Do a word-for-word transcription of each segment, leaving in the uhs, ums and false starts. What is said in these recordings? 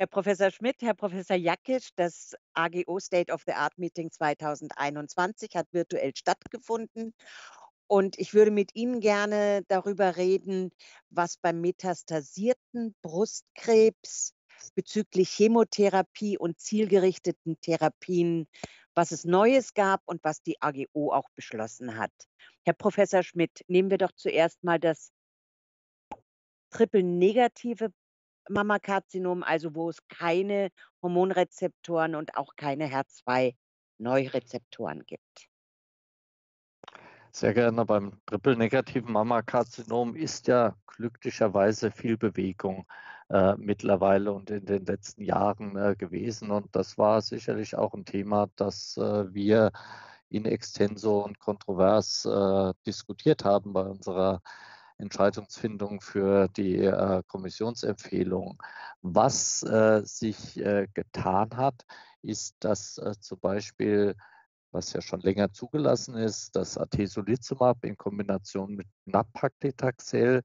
Herr Professor Schmidt, Herr Professor Jackisch, das A G O State of the Art Meeting zweitausendeinundzwanzig hat virtuell stattgefunden. Und ich würde mit Ihnen gerne darüber reden, was beim metastasierten Brustkrebs bezüglich Chemotherapie und zielgerichteten Therapien, was es Neues gab und was die A G O auch beschlossen hat. Herr Professor Schmidt, nehmen wir doch zuerst mal das triple-negative Mammakarzinom, also wo es keine Hormonrezeptoren und auch keine H E R zwei Neurezeptoren gibt. Sehr gerne, beim triple-negativen Mammakarzinom ist ja glücklicherweise viel Bewegung äh, mittlerweile und in den letzten Jahren äh, gewesen. Und das war sicherlich auch ein Thema, das äh, wir in extenso und kontrovers äh, diskutiert haben bei unserer Entscheidungsfindung für die äh, Kommissionsempfehlung. Was äh, sich äh, getan hat, ist, dass äh, zum Beispiel, was ja schon länger zugelassen ist, das Atezolizumab in Kombination mit Nab-Paclitaxel,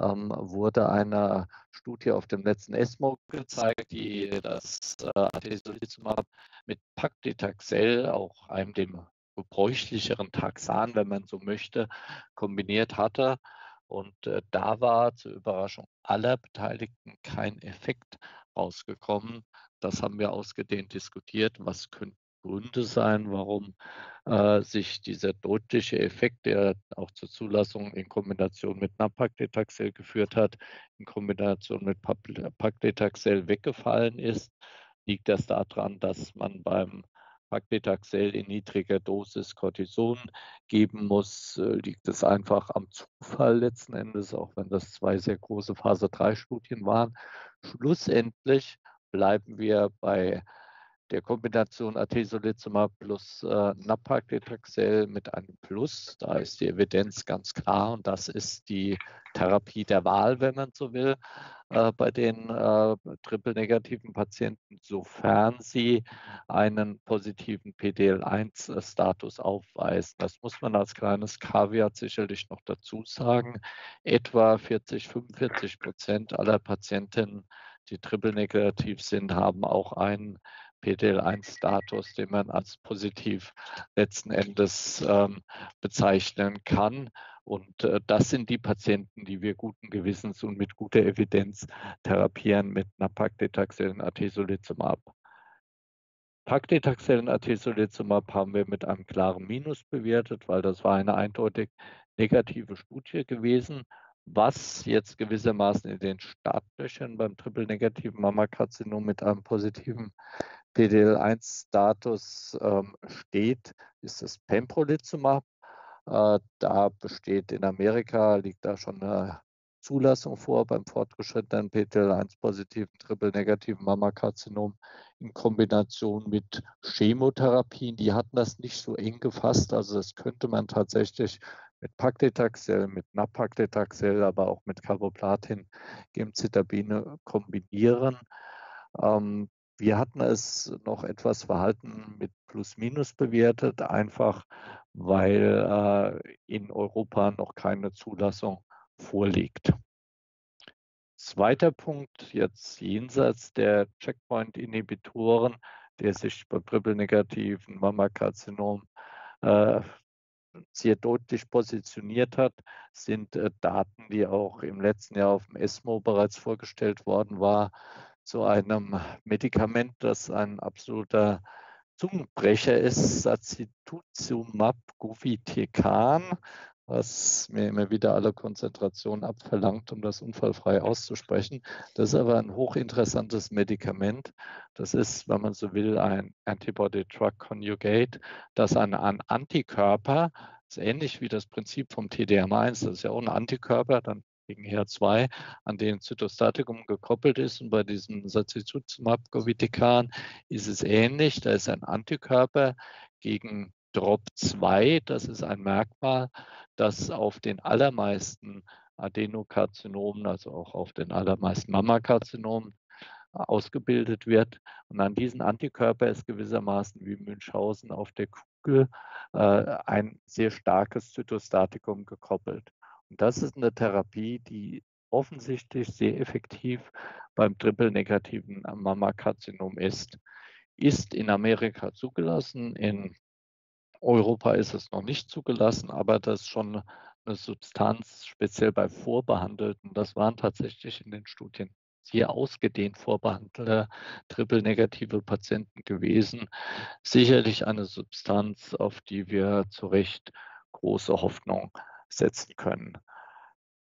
ähm, wurde einer Studie auf dem letzten ESMO gezeigt, die das äh, Atezolizumab mit Paclitaxel, auch einem dem gebräuchlicheren Taxan, wenn man so möchte, kombiniert hatte. Und äh, da war zur Überraschung aller Beteiligten kein Effekt rausgekommen. Das haben wir ausgedehnt diskutiert. Was könnten Gründe sein, warum äh, sich dieser deutliche Effekt, der auch zur Zulassung in Kombination mit Nab-Paclitaxel geführt hat, in Kombination mit Paclitaxel weggefallen ist? Liegt das daran, dass man beim Paclitaxel in niedriger Dosis Cortison geben muss? Liegt es einfach am Zufall letzten Endes, auch wenn das zwei sehr große Phase drei Studien waren? Schlussendlich bleiben wir bei der Kombination Atezolizumab plus äh, Nab-Paclitaxel mit einem Plus. Da ist die Evidenz ganz klar und das ist die Therapie der Wahl, wenn man so will, äh, bei den äh, triple-negativen Patienten, sofern sie einen positiven P D L eins Status aufweisen. Das muss man als kleines Kaviar sicherlich noch dazu sagen. Etwa vierzig, fünfundvierzig Prozent aller Patientinnen, die triple-negativ sind, haben auch einen P D L eins Status, den man als positiv letzten Endes ähm, bezeichnen kann. Und äh, das sind die Patienten, die wir guten Gewissens und mit guter Evidenz therapieren mit Nab-Paclitaxel und Atezolizumab. Paclitaxel und Atezolizumab haben wir mit einem klaren Minus bewertet, weil das war eine eindeutig negative Studie gewesen. Was jetzt gewissermaßen in den Startlöchern beim triple-negativen Mammakarzinom mit einem positiven P D L eins Status ähm, steht, ist das Pembrolizumab. Äh, da besteht in Amerika, liegt da schon eine Zulassung vor beim fortgeschrittenen P D L eins positiven triple-negativen Mammakarzinom in Kombination mit Chemotherapien. Die hatten das nicht so eng gefasst, also das könnte man tatsächlich mit Paclitaxel, mit Nab-Paclitaxel, aber auch mit Carboplatin, Gemcitabine kombinieren. Ähm, wir hatten es noch etwas verhalten mit Plus-Minus bewertet, einfach weil äh, in Europa noch keine Zulassung vorliegt. Zweiter Punkt, jetzt jenseits der Checkpoint-Inhibitoren, der sich bei triple-negativen Mammakarzinom äh, sehr deutlich positioniert hat, sind äh, Daten, die auch im letzten Jahr auf dem ESMO bereits vorgestellt worden war, zu einem Medikament, das ein absoluter Zungenbrecher ist, Sacituzumab Guvitecan, was mir immer wieder alle Konzentrationen abverlangt, um das unfallfrei auszusprechen. Das ist aber ein hochinteressantes Medikament. Das ist, wenn man so will, ein Antibody-Drug-Conjugate, das an einen Antikörper, das ist ähnlich wie das Prinzip vom T D M eins, das ist ja auch ein Antikörper, dann gegen H E R zwei, an den Zytostatikum gekoppelt ist. Und bei diesem Sacituzumab Guvitecan ist es ähnlich, da ist ein Antikörper gegen Trop zwei, das ist ein Merkmal, das auf den allermeisten Adenokarzinomen, also auch auf den allermeisten Mammakarzinomen ausgebildet wird. Und an diesen Antikörper ist gewissermaßen wie Münchhausen auf der Kugel äh, ein sehr starkes Zytostatikum gekoppelt. Und das ist eine Therapie, die offensichtlich sehr effektiv beim triple-negativen Mammakarzinom ist. Ist in Amerika zugelassen, in Europa ist es noch nicht zugelassen, aber das ist schon eine Substanz, speziell bei Vorbehandelten. Das waren tatsächlich in den Studien sehr ausgedehnt vorbehandelte triple-negative Patienten gewesen. Sicherlich eine Substanz, auf die wir zu Recht große Hoffnung setzen können.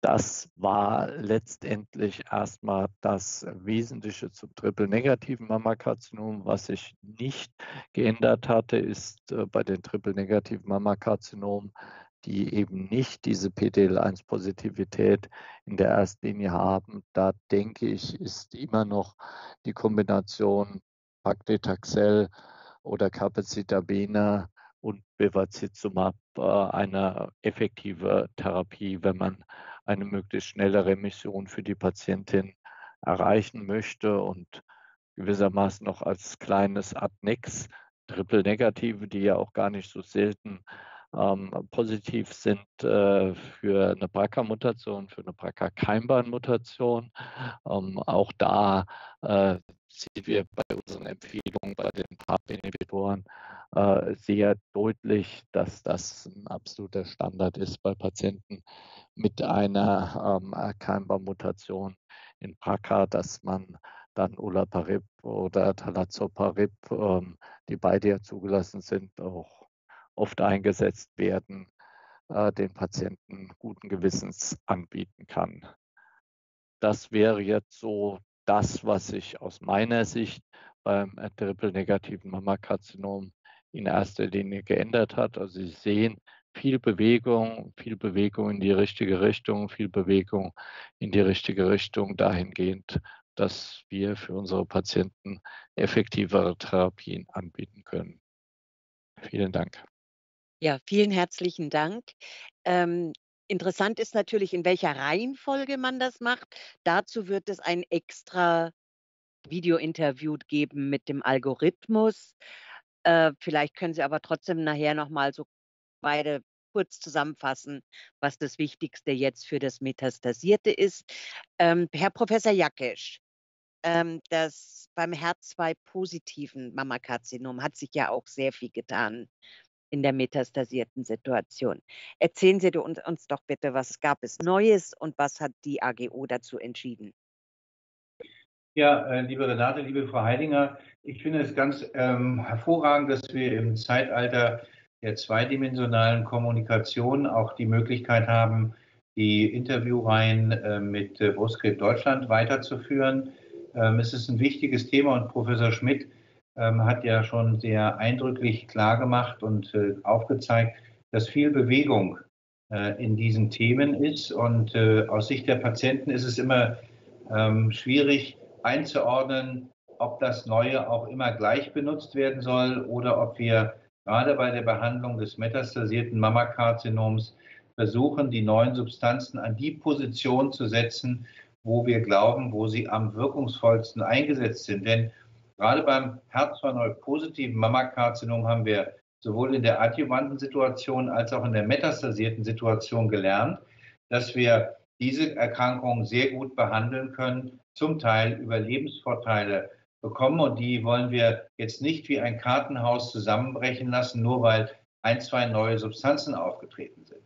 Das war letztendlich erstmal das Wesentliche zum triple-negativen Mammakarzinom. Was sich nicht geändert hatte, ist bei den triple-negativen Mammakarzinomen, die eben nicht diese P D L eins Positivität in der ersten Linie haben. Da denke ich, ist immer noch die Kombination Paclitaxel oder Capecitabine und Bevacizumab eine effektive Therapie, wenn man eine möglichst schnelle Remission für die Patientin erreichen möchte und gewissermaßen noch als kleines Adnex Triple-Negative, die ja auch gar nicht so selten ähm, positiv sind äh, für eine B R C A-Mutation, für eine B R C A-Keimbahnmutation. Ähm, auch da äh, sehen wir bei unseren Empfehlungen, bei den PARP-Inhibitoren äh, sehr deutlich, dass das ein absoluter Standard ist bei Patienten mit einer ähm, Keimbarmutation in B R C A, dass man dann Olaparib oder Talazoparib, ähm, die beide ja zugelassen sind, auch oft eingesetzt werden, äh, den Patienten guten Gewissens anbieten kann. Das wäre jetzt so das, was sich aus meiner Sicht beim triple-negativen Mammakarzinom in erster Linie geändert hat. Also Sie sehen viel Bewegung, viel Bewegung in die richtige Richtung, viel Bewegung in die richtige Richtung dahingehend, dass wir für unsere Patienten effektivere Therapien anbieten können. Vielen Dank. Ja, vielen herzlichen Dank. Ähm Interessant ist natürlich, in welcher Reihenfolge man das macht. Dazu wird es ein extra Video-Interview geben mit dem Algorithmus. Äh, vielleicht können Sie aber trotzdem nachher nochmal so beide kurz zusammenfassen, was das Wichtigste jetzt für das Metastasierte ist. Ähm, Herr Professor Jackisch, ähm, das beim H E R zwei positiven Mammakarzinom hat sich ja auch sehr viel getan in der metastasierten Situation. Erzählen Sie uns, uns doch bitte, was gab es Neues und was hat die A G O dazu entschieden? Ja, liebe Renate, liebe Frau Haidinger, ich finde es ganz ähm, hervorragend, dass wir im Zeitalter der zweidimensionalen Kommunikation auch die Möglichkeit haben, die Interviewreihen äh, mit äh, Brustkrebs Deutschland weiterzuführen. Ähm, es ist ein wichtiges Thema und Professor Schmidt hat ja schon sehr eindrücklich klargemacht und äh, aufgezeigt, dass viel Bewegung äh, in diesen Themen ist. Und äh, aus Sicht der Patienten ist es immer ähm, schwierig einzuordnen, ob das Neue auch immer gleich benutzt werden soll oder ob wir gerade bei der Behandlung des metastasierten Mammakarzinoms versuchen, die neuen Substanzen an die Position zu setzen, wo wir glauben, wo sie am wirkungsvollsten eingesetzt sind. Denn gerade beim H E R zwei positiven Mammakarzinom haben wir sowohl in der adjuvanten Situation als auch in der metastasierten Situation gelernt, dass wir diese Erkrankung sehr gut behandeln können, zum Teil Überlebensvorteile bekommen. Und die wollen wir jetzt nicht wie ein Kartenhaus zusammenbrechen lassen, nur weil ein, zwei neue Substanzen aufgetreten sind.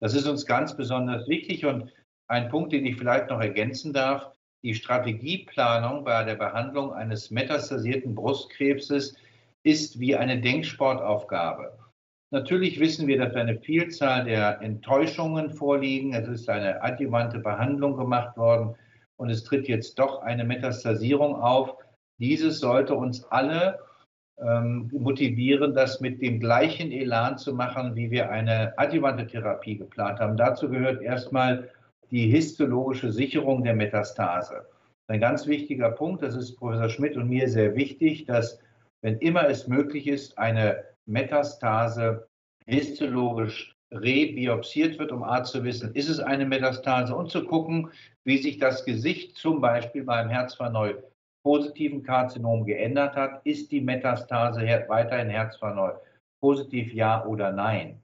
Das ist uns ganz besonders wichtig. Und ein Punkt, den ich vielleicht noch ergänzen darf: Die Strategieplanung bei der Behandlung eines metastasierten Brustkrebses ist wie eine Denksportaufgabe. Natürlich wissen wir, dass eine Vielzahl der Enttäuschungen vorliegen. Es ist eine adjuvante Behandlung gemacht worden und es tritt jetzt doch eine Metastasierung auf. Dieses sollte uns alle ähm, motivieren, das mit dem gleichen Elan zu machen, wie wir eine adjuvante Therapie geplant haben. Dazu gehört erstmal die histologische Sicherung der Metastase. Ein ganz wichtiger Punkt, das ist Professor Schmidt und mir sehr wichtig, dass, wenn immer es möglich ist, eine Metastase histologisch rebiopsiert wird, um A zu wissen, ist es eine Metastase, und zu gucken, wie sich das Gesicht zum Beispiel beim H E R zwei positiven Karzinom geändert hat. Ist die Metastase weiterhin H E R zwei positiv, ja oder nein?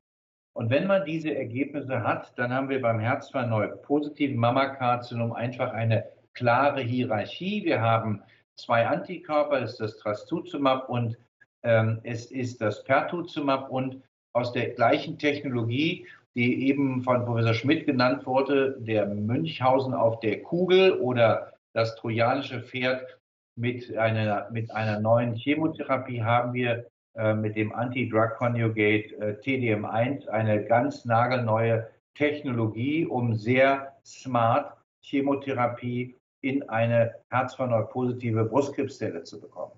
Und wenn man diese Ergebnisse hat, dann haben wir beim H E R zwei neu positiven Mammakarzinom einfach eine klare Hierarchie. Wir haben zwei Antikörper, es ist das Trastuzumab und ähm, es ist das Pertuzumab. Und aus der gleichen Technologie, die eben von Professor Schmidt genannt wurde, der Münchhausen auf der Kugel oder das trojanische Pferd mit einer, mit einer neuen Chemotherapie, haben wir äh, mit dem Anti-Drug-Conjugate äh, T D M eins eine ganz nagelneue Technologie, um sehr smart Chemotherapie in eine H E R zwei neu positive Brustkrebszelle zu bekommen.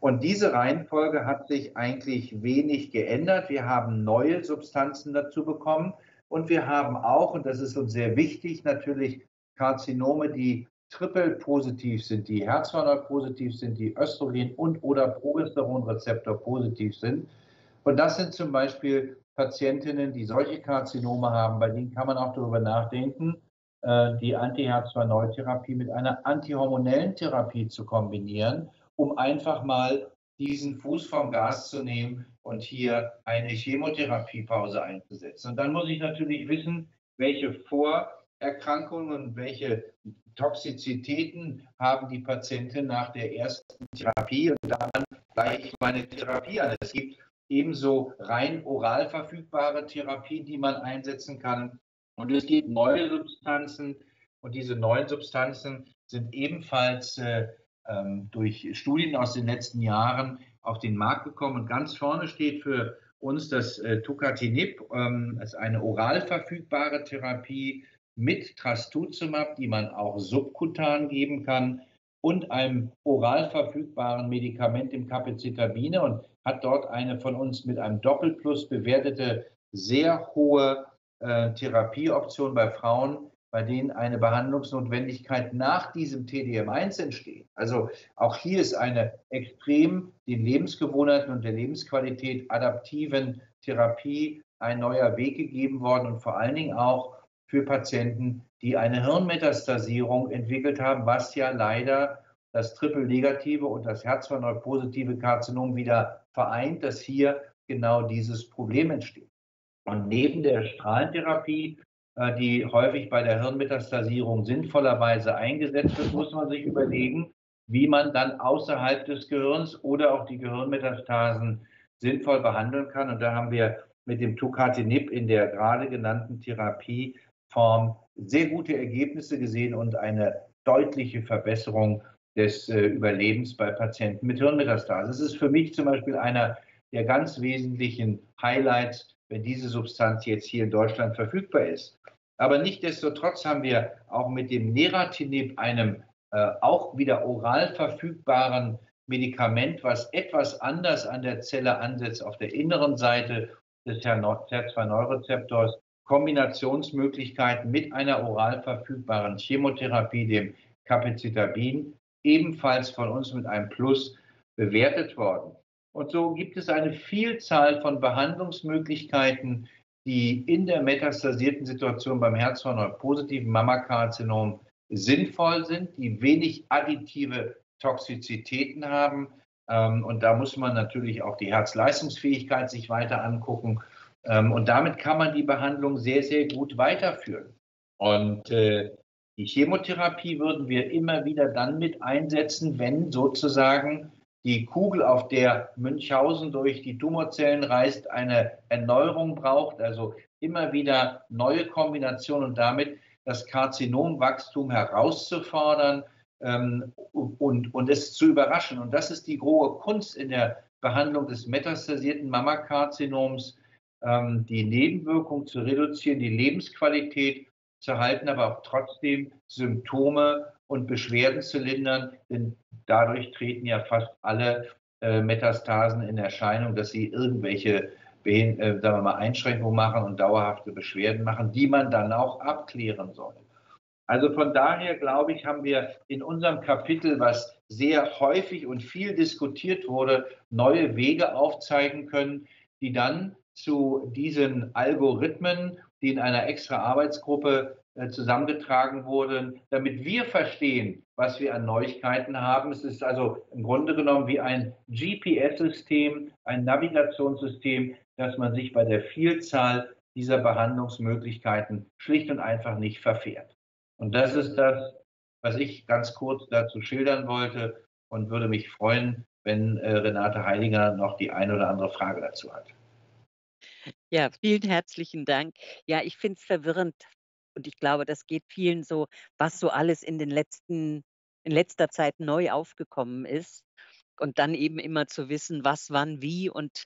Und diese Reihenfolge hat sich eigentlich wenig geändert. Wir haben neue Substanzen dazu bekommen und wir haben auch, und das ist uns sehr wichtig, natürlich Karzinome, die triple-positiv sind, die H E R zwei neu positiv sind, die Östrogen- und oder Progesteronrezeptor-positiv sind. Und das sind zum Beispiel Patientinnen, die solche Karzinome haben, bei denen kann man auch darüber nachdenken, die Anti-H E R zwei Neutherapie mit einer antihormonellen Therapie zu kombinieren, um einfach mal diesen Fuß vom Gas zu nehmen und hier eine Chemotherapiepause einzusetzen. Und dann muss ich natürlich wissen, welche Vorerkrankungen und welche Toxizitäten haben die Patienten nach der ersten Therapie, und dann gleich meine Therapie an. Es gibt ebenso rein oral verfügbare Therapien, die man einsetzen kann. Und es gibt neue Substanzen, und diese neuen Substanzen sind ebenfalls äh, durch Studien aus den letzten Jahren auf den Markt gekommen. Und ganz vorne steht für uns das äh, Tucatinib, ähm, als eine oral verfügbare Therapie mit Trastuzumab, die man auch subkutan geben kann, und einem oral verfügbaren Medikament, dem Capecitabine, und hat dort eine von uns mit einem Doppelplus bewertete, sehr hohe äh, Therapieoption bei Frauen, bei denen eine Behandlungsnotwendigkeit nach diesem T D M eins entsteht. Also auch hier ist eine extrem den Lebensgewohnheiten und der Lebensqualität adaptiven Therapie ein neuer Weg gegeben worden, und vor allen Dingen auch für Patienten, die eine Hirnmetastasierung entwickelt haben, was ja leider das triple-negative und das H E R zwei neu positive Karzinom wieder vereint, dass hier genau dieses Problem entsteht. Und neben der Strahlentherapie, die häufig bei der Hirnmetastasierung sinnvollerweise eingesetzt wird, muss man sich überlegen, wie man dann außerhalb des Gehirns oder auch die Gehirnmetastasen sinnvoll behandeln kann. Und da haben wir mit dem Tucatinib in der gerade genannten Therapieform sehr gute Ergebnisse gesehen und eine deutliche Verbesserung des Überlebens bei Patienten mit Hirnmetastasen. Es ist für mich zum Beispiel einer der ganz wesentlichen Highlights, wenn diese Substanz jetzt hier in Deutschland verfügbar ist. Aber nichtsdestotrotz haben wir auch mit dem Neratinib, einem äh, auch wieder oral verfügbaren Medikament, was etwas anders an der Zelle ansetzt, auf der inneren Seite des H E R zwei Neurezeptors, Kombinationsmöglichkeiten mit einer oral verfügbaren Chemotherapie, dem Capecitabin, ebenfalls von uns mit einem Plus bewertet worden. Und so gibt es eine Vielzahl von Behandlungsmöglichkeiten, die in der metastasierten Situation beim H E R zwei neu positiven Mammakarzinom sinnvoll sind, die wenig additive Toxizitäten haben. Und da muss man natürlich auch die Herzleistungsfähigkeit sich weiter angucken. Und damit kann man die Behandlung sehr, sehr gut weiterführen. Und die Chemotherapie würden wir immer wieder dann mit einsetzen, wenn sozusagen die Kugel, auf der Münchhausen durch die Tumorzellen reist, eine Erneuerung braucht, also immer wieder neue Kombinationen, und damit das Karzinomwachstum herauszufordern ähm, und, und es zu überraschen. Und das ist die große Kunst in der Behandlung des metastasierten Mammakarzinoms, ähm, die Nebenwirkung zu reduzieren, die Lebensqualität zu halten, aber auch trotzdem Symptome und Beschwerden zu lindern, denn dadurch treten ja fast alle äh, Metastasen in Erscheinung, dass sie irgendwelche äh, sagen wir mal, Einschränkungen machen und dauerhafte Beschwerden machen, die man dann auch abklären soll. Also von daher, glaube ich, haben wir in unserem Kapitel, was sehr häufig und viel diskutiert wurde, neue Wege aufzeigen können, die dann zu diesen Algorithmen, die in einer extra Arbeitsgruppe zusammengetragen wurden, damit wir verstehen, was wir an Neuigkeiten haben. Es ist also im Grunde genommen wie ein G P S-System, ein Navigationssystem, dass man sich bei der Vielzahl dieser Behandlungsmöglichkeiten schlicht und einfach nicht verfährt. Und das ist das, was ich ganz kurz dazu schildern wollte, und würde mich freuen, wenn äh, Renate Haidinger noch die eine oder andere Frage dazu hat. Ja, vielen herzlichen Dank. Ja, ich finde es verwirrend und ich glaube, das geht vielen so, was so alles in den letzten, in letzter Zeit neu aufgekommen ist. Und dann eben immer zu wissen, was, wann, wie. Und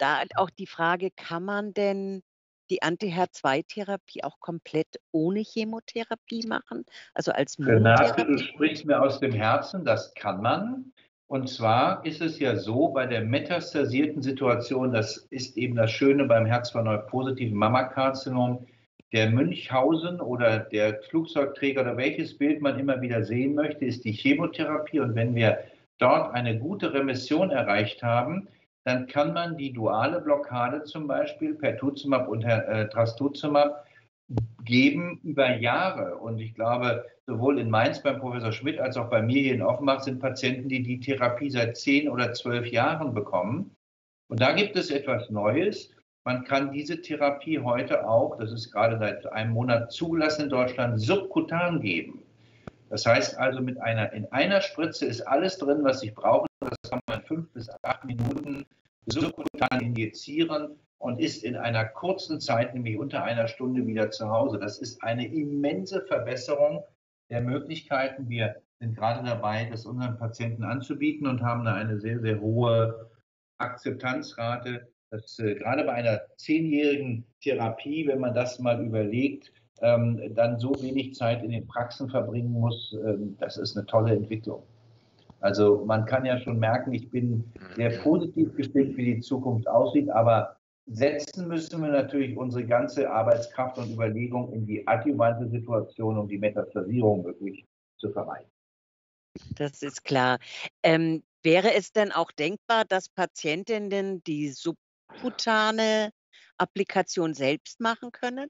da auch die Frage, kann man denn die Anti-H E R zwei Therapie auch komplett ohne Chemotherapie machen? Also als Monotherapie? Renate, du sprichst mir aus dem Herzen, das kann man. Und zwar ist es ja so, bei der metastasierten Situation, das ist eben das Schöne beim H E R zwei positiven Mammakarzinom, der Münchhausen oder der Flugzeugträger oder welches Bild man immer wieder sehen möchte, ist die Chemotherapie. Und wenn wir dort eine gute Remission erreicht haben, dann kann man die duale Blockade zum Beispiel Pertuzumab und äh, Trastuzumab geben über Jahre. Und ich glaube, sowohl in Mainz beim Professor Schmidt als auch bei mir hier in Offenbach sind Patienten, die die Therapie seit zehn oder zwölf Jahren bekommen. Und da gibt es etwas Neues. Man kann diese Therapie heute auch, das ist gerade seit einem Monat zugelassen in Deutschland, subkutan geben. Das heißt also, mit einer, in einer Spritze ist alles drin, was ich brauche. Das kann man in fünf bis acht Minuten subkutan injizieren und ist in einer kurzen Zeit, nämlich unter einer Stunde, wieder zu Hause. Das ist eine immense Verbesserung der Möglichkeiten. Wir sind gerade dabei, das unseren Patienten anzubieten und haben da eine sehr, sehr hohe Akzeptanzrate. Dass, äh, gerade bei einer zehnjährigen Therapie, wenn man das mal überlegt, dann so wenig Zeit in den Praxen verbringen muss, das ist eine tolle Entwicklung. Also man kann ja schon merken, ich bin sehr positiv gestimmt, wie die Zukunft aussieht, aber setzen müssen wir natürlich unsere ganze Arbeitskraft und Überlegung in die adjuvante Situation, um die Metastasierung wirklich zu vermeiden. Das ist klar. Ähm, wäre es denn auch denkbar, dass Patientinnen die subkutane Applikation selbst machen können?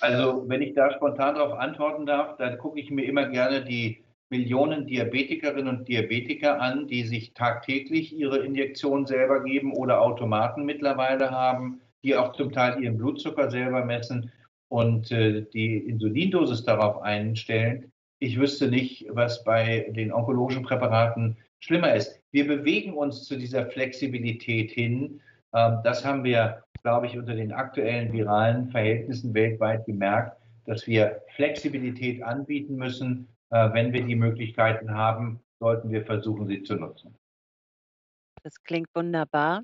Also wenn ich da spontan darauf antworten darf, dann gucke ich mir immer gerne die Millionen Diabetikerinnen und Diabetiker an, die sich tagtäglich ihre Injektion selber geben oder Automaten mittlerweile haben, die auch zum Teil ihren Blutzucker selber messen und äh, die Insulindosis darauf einstellen. Ich wüsste nicht, was bei den onkologischen Präparaten schlimmer ist. Wir bewegen uns zu dieser Flexibilität hin. Ähm, das haben wir, glaube ich, unter den aktuellen viralen Verhältnissen weltweit gemerkt, dass wir Flexibilität anbieten müssen. Wenn wir die Möglichkeiten haben, sollten wir versuchen, sie zu nutzen. Das klingt wunderbar.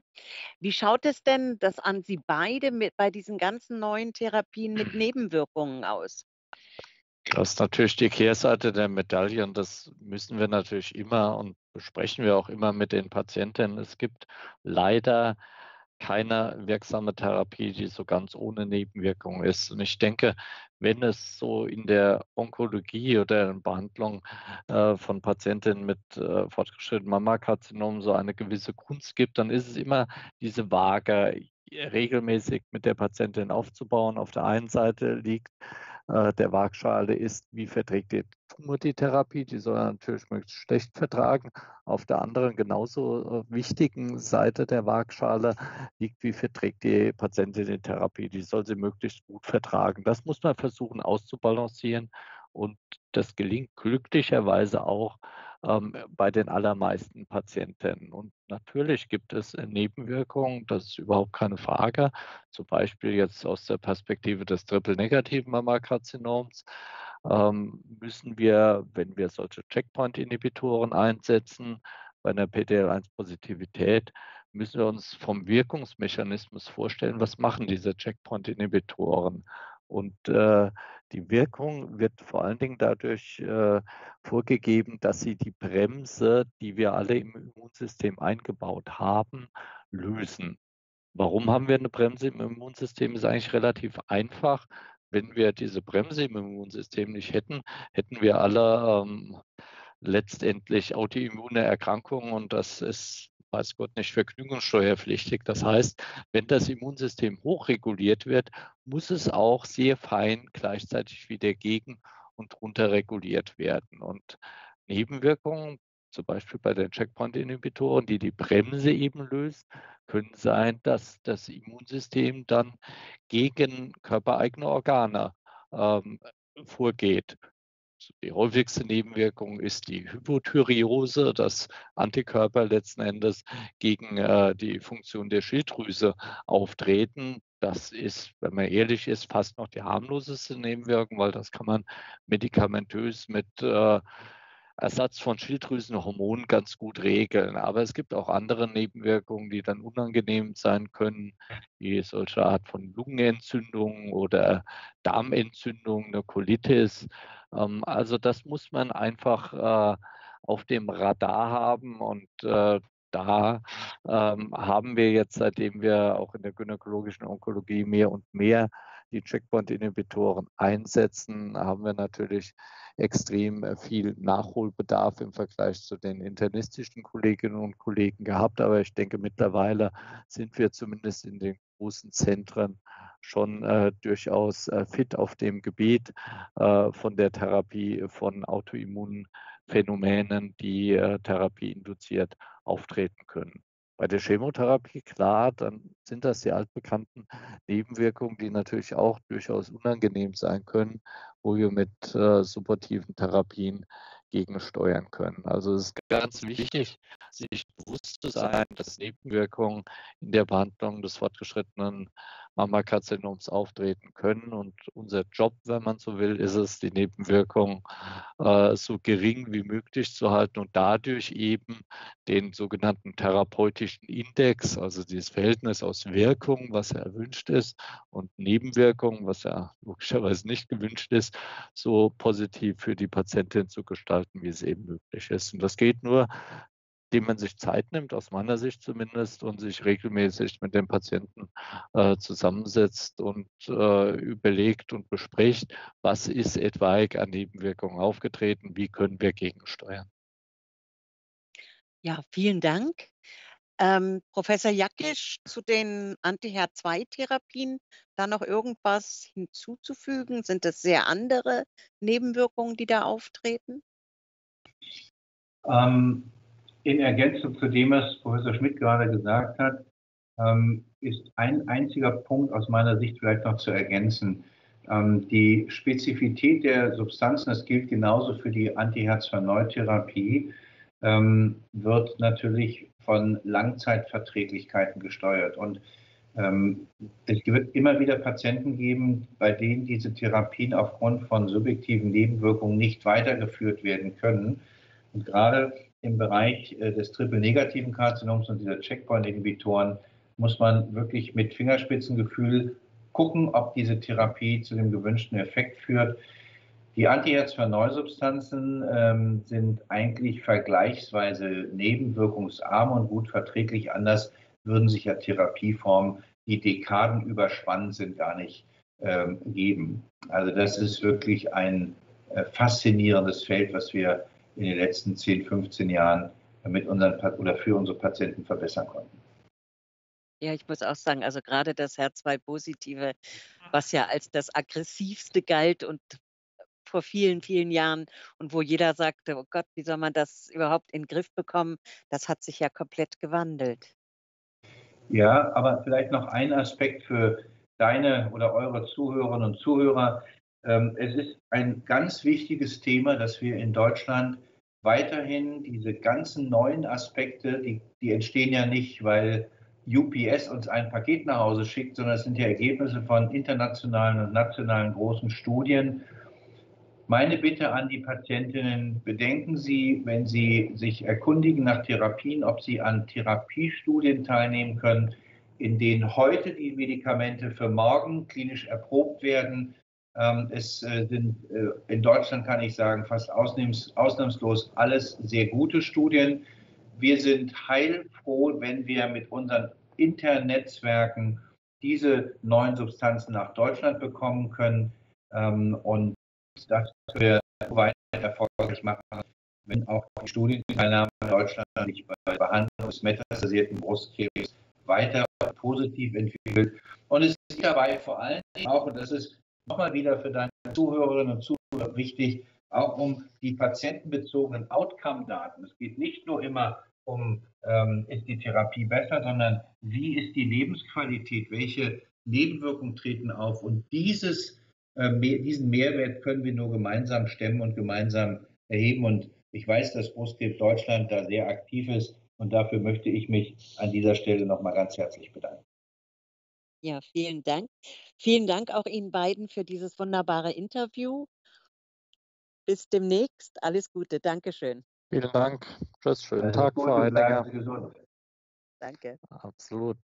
Wie schaut es denn das an Sie beide mit, bei diesen ganzen neuen Therapien mit Nebenwirkungen aus? Das ist natürlich die Kehrseite der Medaille und das müssen wir natürlich immer und besprechen wir auch immer mit den Patienten. Es gibt leider keine wirksame Therapie, die so ganz ohne Nebenwirkungen ist. Und ich denke, wenn es so in der Onkologie oder in Behandlung äh, von Patientinnen mit äh, fortgeschrittenem Mammakarzinom so eine gewisse Kunst gibt, dann ist es immer diese Waage, regelmäßig mit der Patientin aufzubauen. Auf der einen Seite liegt äh, der Waagschale ist, wie verträgt die Tumor die Therapie, die soll natürlich möglichst schlecht vertragen. Auf der anderen genauso äh, wichtigen Seite der Waagschale liegt, wie verträgt die Patientin die Therapie, die soll sie möglichst gut vertragen. Das muss man versuchen auszubalancieren und das gelingt glücklicherweise auch ähm, bei den allermeisten Patienten. Und natürlich gibt es Nebenwirkungen, das ist überhaupt keine Frage, zum Beispiel jetzt aus der Perspektive des triple-negativen Mammakarzinoms. Müssen wir, wenn wir solche Checkpoint-Inhibitoren einsetzen, bei einer P D L eins Positivität, müssen wir uns vom Wirkungsmechanismus vorstellen, was machen diese Checkpoint-Inhibitoren? Und äh, die Wirkung wird vor allen Dingen dadurch äh, vorgegeben, dass sie die Bremse, die wir alle im Immunsystem eingebaut haben, lösen. Warum haben wir eine Bremse im Immunsystem? Ist eigentlich relativ einfach. Wenn wir diese Bremse im Immunsystem nicht hätten, hätten wir alle ähm, letztendlich autoimmune Erkrankungen und das ist, weiß Gott, nicht vergnügungssteuerpflichtig. Das heißt, wenn das Immunsystem hochreguliert wird, muss es auch sehr fein gleichzeitig wieder gegen- und runterreguliert werden. Und Nebenwirkungen zum Beispiel bei den Checkpoint-Inhibitoren, die die Bremse eben löst, können sein, dass das Immunsystem dann gegen körpereigene Organe ähm, vorgeht. Die häufigste Nebenwirkung ist die Hypothyreose, dass Antikörper letzten Endes gegen äh, die Funktion der Schilddrüse auftreten. Das ist, wenn man ehrlich ist, fast noch die harmloseste Nebenwirkung, weil das kann man medikamentös mit äh, Ersatz von Schilddrüsenhormonen ganz gut regeln. Aber es gibt auch andere Nebenwirkungen, die dann unangenehm sein können, wie solche Art von Lungenentzündungen oder Darmentzündungen, eine Colitis. Also das muss man einfach auf dem Radar haben und da haben wir jetzt, seitdem wir auch in der gynäkologischen Onkologie mehr und mehr die Checkpoint-Inhibitoren einsetzen, haben wir natürlich extrem viel Nachholbedarf im Vergleich zu den internistischen Kolleginnen und Kollegen gehabt. Aber ich denke, mittlerweile sind wir zumindest in den großen Zentren schon äh, durchaus äh, fit auf dem Gebiet äh, von der Therapie von Autoimmunphänomenen, die äh, therapieinduziert auftreten können. Bei der Chemotherapie, klar, dann sind das die altbekannten Nebenwirkungen, die natürlich auch durchaus unangenehm sein können, wo wir mit äh, supportiven Therapien gegensteuern können. Also es ist ganz wichtig, sich bewusst zu sein, dass Nebenwirkungen in der Behandlung des fortgeschrittenen Mammakarzinoms auftreten können. Und unser Job, wenn man so will, ist es, die Nebenwirkungen äh, so gering wie möglich zu halten und dadurch eben den sogenannten therapeutischen Index, also dieses Verhältnis aus Wirkung, was ja erwünscht ist, und Nebenwirkungen, was ja logischerweise nicht gewünscht ist, so positiv für die Patientin zu gestalten, wie es eben möglich ist. Und das geht nur, indem man sich Zeit nimmt, aus meiner Sicht zumindest, und sich regelmäßig mit dem Patienten äh, zusammensetzt und äh, überlegt und bespricht, was ist etwaig an Nebenwirkungen aufgetreten, wie können wir gegensteuern. Ja, vielen Dank. Ähm, Professor Jackisch, zu den Anti-H E R zwei Therapien da noch irgendwas hinzuzufügen? Sind das sehr andere Nebenwirkungen, die da auftreten? Ähm, in Ergänzung zu dem, was Professor Schmidt gerade gesagt hat, ähm, ist ein einziger Punkt aus meiner Sicht vielleicht noch zu ergänzen. Ähm, die Spezifität der Substanzen, das gilt genauso für die Anti-H E R zwei Neutherapie, ähm, wird natürlich von Langzeitverträglichkeiten gesteuert. Und ähm, es wird immer wieder Patienten geben, bei denen diese Therapien aufgrund von subjektiven Nebenwirkungen nicht weitergeführt werden können. Und gerade im Bereich des triple-negativen Karzinoms und dieser Checkpoint-Inhibitoren muss man wirklich mit Fingerspitzengefühl gucken, ob diese Therapie zu dem gewünschten Effekt führt. Die Anti-H E R zwei Neusubstanzen ähm, sind eigentlich vergleichsweise nebenwirkungsarm und gut verträglich. Anders würden sich ja Therapieformen, die dekadenüberspannend sind, gar nicht ähm, geben. Also das ist wirklich ein äh, faszinierendes Feld, was wir in den letzten zehn, fünfzehn Jahren mit unseren oder für unsere Patienten verbessern konnten. Ja, ich muss auch sagen, also gerade das H E R zwei Positive, was ja als das aggressivste galt und vor vielen, vielen Jahren und wo jeder sagte, oh Gott, wie soll man das überhaupt in den Griff bekommen, das hat sich ja komplett gewandelt. Ja, aber vielleicht noch ein Aspekt für deine oder eure Zuhörerinnen und Zuhörer. Es ist ein ganz wichtiges Thema, dass wir in Deutschland weiterhin diese ganzen neuen Aspekte, die, die entstehen ja nicht, weil U P S uns ein Paket nach Hause schickt, sondern es sind ja Ergebnisse von internationalen und nationalen großen Studien. Meine Bitte an die Patientinnen, bedenken Sie, wenn Sie sich erkundigen nach Therapien, ob Sie an Therapiestudien teilnehmen können, in denen heute die Medikamente für morgen klinisch erprobt werden. Es sind in Deutschland, kann ich sagen, fast ausnahms, ausnahmslos alles sehr gute Studien. Wir sind heilfroh, wenn wir mit unseren internen Netzwerken diese neuen Substanzen nach Deutschland bekommen können und dass wir weiter erfolgreich machen, wenn auch die Studienteilnahme in Deutschland sich bei Behandlung des metastasierten Brustkrebs weiter positiv entwickelt. Und es ist dabei vor allem auch, und das ist nochmal wieder für deine Zuhörerinnen und Zuhörer wichtig, auch um die patientenbezogenen Outcome-Daten. Es geht nicht nur immer um, ähm, ist die Therapie besser, sondern wie ist die Lebensqualität, welche Nebenwirkungen treten auf. Und dieses, äh, mehr, diesen Mehrwert können wir nur gemeinsam stemmen und gemeinsam erheben. Und ich weiß, dass Brustkrebs Deutschland da sehr aktiv ist. Und dafür möchte ich mich an dieser Stelle nochmal ganz herzlich bedanken. Ja, vielen Dank. Vielen Dank auch Ihnen beiden für dieses wunderbare Interview. Bis demnächst. Alles Gute. Dankeschön. Vielen Dank. Tschüss. Schönen Tag, Frau Haidinger. Danke. Absolut.